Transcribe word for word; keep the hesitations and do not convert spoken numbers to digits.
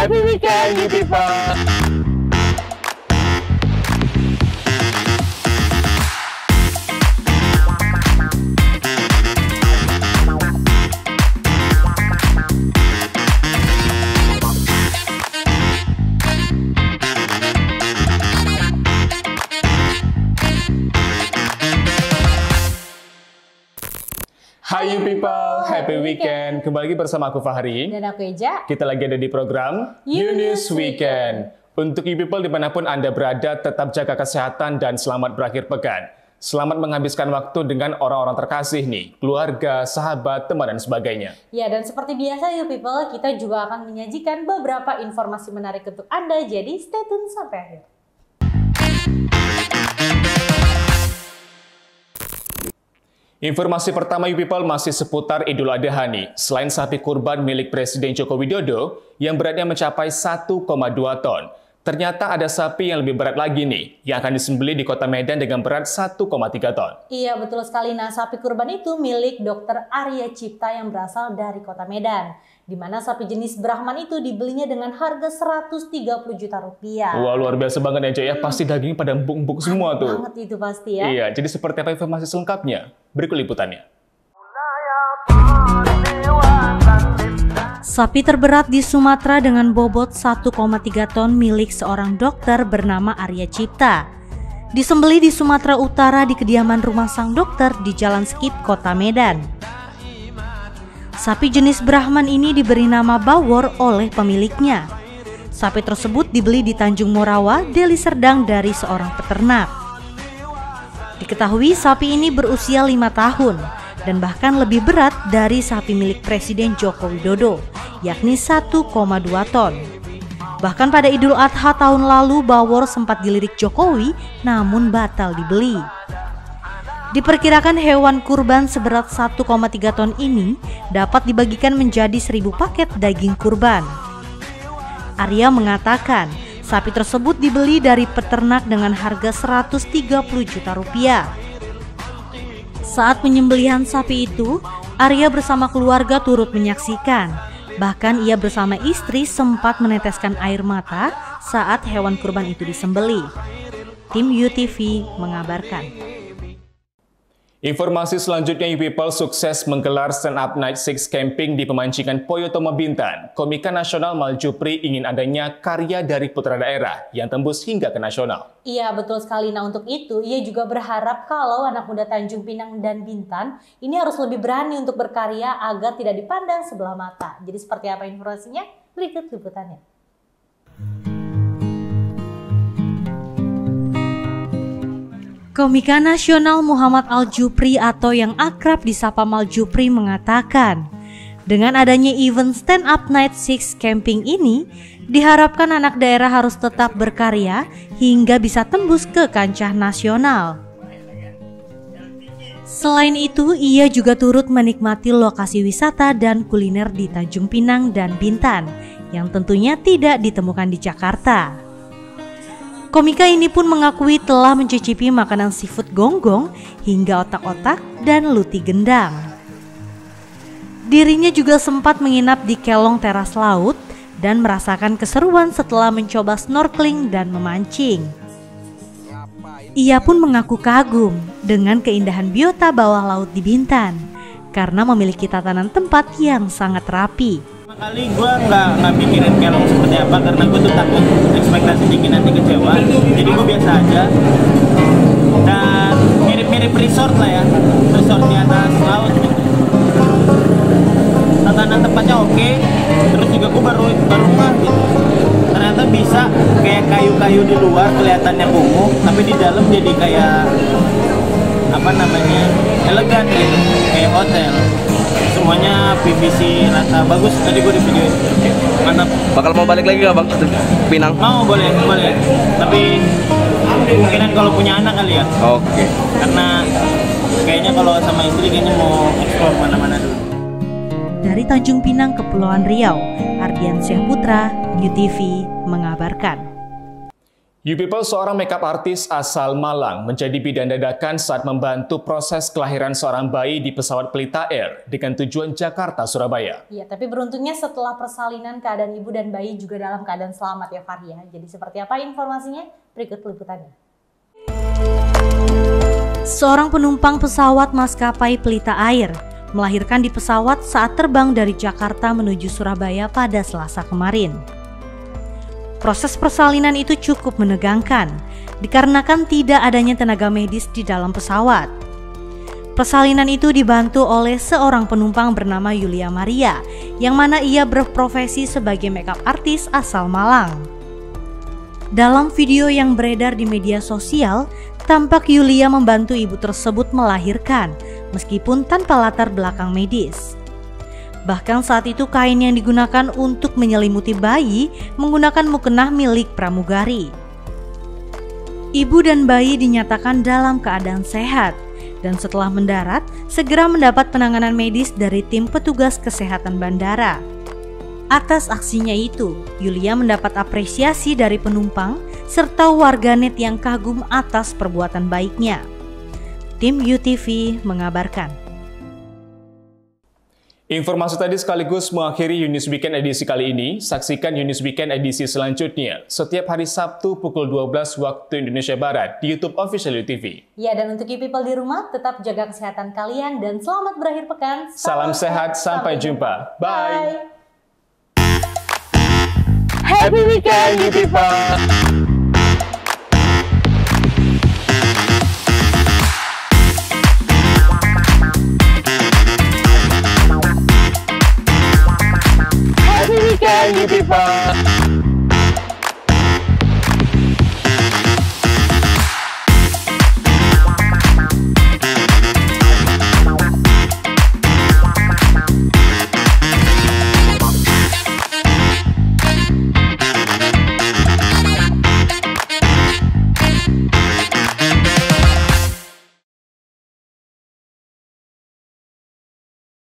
Happy weekend, you people. Hi you people, happy weekend. Kembali lagi bersama aku Fahri dan aku Eja. Kita lagi ada di program You News Weekend. Untuk you people dimanapun Anda berada, tetap jaga kesehatan dan selamat berakhir pekan. Selamat menghabiskan waktu dengan orang-orang terkasih nih, keluarga, sahabat, teman, dan sebagainya. Ya, dan seperti biasa you people, kita juga akan menyajikan beberapa informasi menarik untuk Anda. Jadi stay tune sampai akhir. Informasi pertama YouPeople masih seputar Idul Adha nih. Selain sapi kurban milik Presiden Joko Widodo yang beratnya mencapai satu koma dua ton, ternyata ada sapi yang lebih berat lagi nih yang akan disembelih di kota Medan dengan berat satu koma tiga ton. Iya, betul sekali. Nah, sapi kurban itu milik Dokter Arya Tjipta yang berasal dari kota Medan, di mana sapi jenis Brahman itu dibelinya dengan harga seratus tiga puluh juta rupiah. Wah, luar biasa banget ya, Jaya. Hmm. Pasti daging pada empuk-empuk semua banget tuh. Banget itu pasti ya. Iya, jadi seperti apa informasi selengkapnya? Berikut liputannya. Sapi terberat di Sumatera dengan bobot satu koma tiga ton milik seorang dokter bernama Arya Tjipta disembelih di Sumatera Utara di kediaman rumah sang dokter di Jalan Skip, Kota Medan. Sapi jenis Brahman ini diberi nama Bawor oleh pemiliknya. Sapi tersebut dibeli di Tanjung Morawa, Deli Serdang dari seorang peternak. Diketahui sapi ini berusia lima tahun dan bahkan lebih berat dari sapi milik Presiden Joko Widodo, yakni satu koma dua ton. Bahkan pada Idul Adha tahun lalu Bawor sempat dilirik Jokowi namun batal dibeli. Diperkirakan hewan kurban seberat satu koma tiga ton ini dapat dibagikan menjadi seribu paket daging kurban. Arya mengatakan, sapi tersebut dibeli dari peternak dengan harga seratus tiga puluh juta rupiah. Saat penyembelihan sapi itu, Arya bersama keluarga turut menyaksikan. Bahkan ia bersama istri sempat meneteskan air mata saat hewan kurban itu disembelih. Tim U T V mengabarkan. Informasi selanjutnya, YouPeople sukses menggelar Stand Up Night Six Camping di pemancingan Poyotomo Bintan. Komika nasional Mal Jupri ingin adanya karya dari putra daerah yang tembus hingga ke nasional. Iya, betul sekali. Nah, untuk itu ia juga berharap kalau anak muda Tanjung Pinang dan Bintan ini harus lebih berani untuk berkarya agar tidak dipandang sebelah mata. Jadi seperti apa informasinya? Berikut liputannya. Komika nasional Muhammad Al Jupri atau yang akrab disapa Mal Jupri mengatakan, dengan adanya event Stand Up Night Six Camping ini, diharapkan anak daerah harus tetap berkarya hingga bisa tembus ke kancah nasional. Selain itu, ia juga turut menikmati lokasi wisata dan kuliner di Tanjung Pinang dan Bintan, yang tentunya tidak ditemukan di Jakarta. Komika ini pun mengakui telah mencicipi makanan seafood gonggong hingga otak-otak dan luti gendang. Dirinya juga sempat menginap di kelong teras laut dan merasakan keseruan setelah mencoba snorkeling dan memancing. Ia pun mengaku kagum dengan keindahan biota bawah laut di Bintan karena memiliki tatanan tempat yang sangat rapi. Kali gue nggak nggak pikirin kelong seperti apa karena gue tuh takut ekspektasi tinggi nanti kecewa, jadi gue biasa aja dan mirip-mirip resort lah ya, resort di atas laut gitu. Tatanan tempatnya oke, terus juga gue baru baru ngeh gitu. Ternyata bisa kayak kayu-kayu di luar kelihatannya kumuh tapi di dalam jadi kayak apa namanya elegan gitu, kayak hotel. Semuanya P V C rata bagus, tadi gue di video okay. Mantap. Bakal mau balik lagi gak Bang ke Pinang? Mau, boleh, boleh. Tapi kemungkinan kalau punya anak kali ya. Oke. Okay. Karena kayaknya kalau sama istri kayaknya mau explore mana-mana dulu. Dari Tanjung Pinang ke Kepulauan Riau, Ardian Syahputra, U T V mengabarkan. YouPeople, seorang makeup artis asal Malang, menjadi bidan dadakan saat membantu proses kelahiran seorang bayi di pesawat Pelita Air dengan tujuan Jakarta-Surabaya. Iya, tapi beruntungnya setelah persalinan keadaan ibu dan bayi juga dalam keadaan selamat ya Fahri ya. Jadi seperti apa informasinya? Berikut liputannya. Seorang penumpang pesawat maskapai Pelita Air melahirkan di pesawat saat terbang dari Jakarta menuju Surabaya pada Selasa kemarin. Proses persalinan itu cukup menegangkan, dikarenakan tidak adanya tenaga medis di dalam pesawat. Persalinan itu dibantu oleh seorang penumpang bernama Yulia Maria, yang mana ia berprofesi sebagai makeup artis asal Malang. Dalam video yang beredar di media sosial, tampak Yulia membantu ibu tersebut melahirkan, meskipun tanpa latar belakang medis. Bahkan saat itu kain yang digunakan untuk menyelimuti bayi menggunakan mukena milik pramugari. Ibu dan bayi dinyatakan dalam keadaan sehat dan setelah mendarat segera mendapat penanganan medis dari tim petugas kesehatan bandara. Atas aksinya itu, Yulia mendapat apresiasi dari penumpang serta warganet yang kagum atas perbuatan baiknya. Tim U T V mengabarkan. Informasi tadi sekaligus mengakhiri You News Weekend edisi kali ini. Saksikan You News Weekend edisi selanjutnya setiap hari Sabtu pukul dua belas waktu Indonesia Barat di YouTube Official YouTV. Ya, dan untuk YouPeople di rumah, tetap jaga kesehatan kalian dan selamat berakhir pekan. Salam, Salam sehat, sampai jumpa. Bye. Happy weekend YouPeople. You people.